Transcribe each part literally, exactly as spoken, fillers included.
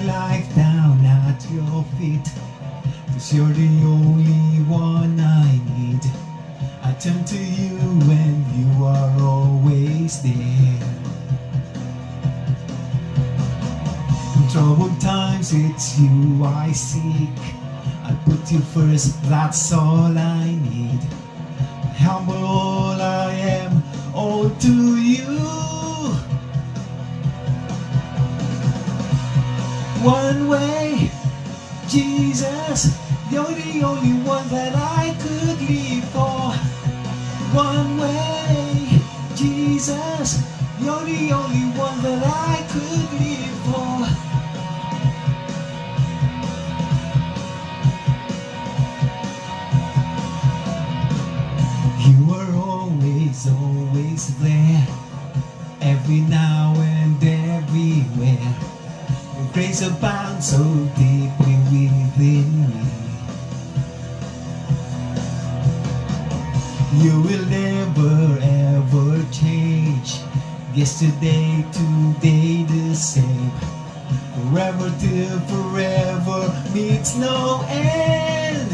my life down at your feet, 'cause you're the only one I need. I turn to you and you are always there. In troubled times it's you I seek. I put you first, that's all I need. Humble all I am, all to you. One way, Jesus, you're the only one that I could live for. One way, Jesus, you're the only one that I could live for. You are always, always there, every now and everywhere. Grace abounds so deeply within me. You will never ever change. Yesterday, today, the same. Forever till forever meets no end.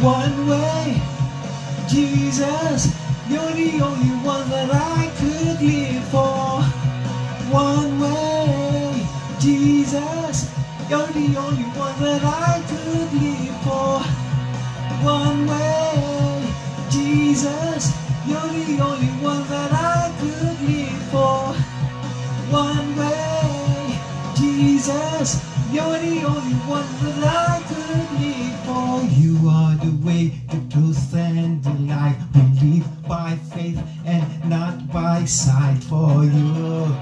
One way, Jesus, you're the only one that I could live for. One way, Jesus, you're the only one that I could live for. One way, Jesus, you're the only one that I could live for. One way, Jesus, you're the only one that I could live for. You are the way, the truth, and the life. We live by faith and not by sight. For you,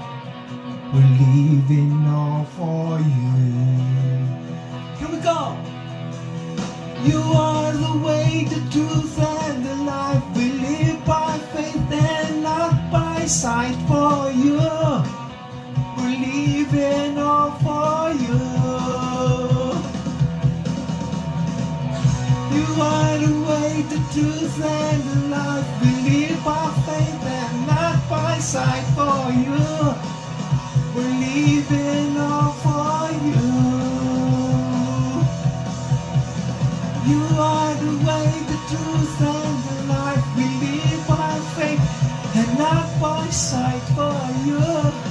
we're leaving all for you. Here we go. You are the way, the truth, and the life. We live by faith and not by sight. For you, we're leaving all for you. You are the way, the truth, and the life. We live by faith and not by sight. For you, we're leaving all for you. You are the way, the truth, and the life. We live by faith and not by sight. For you.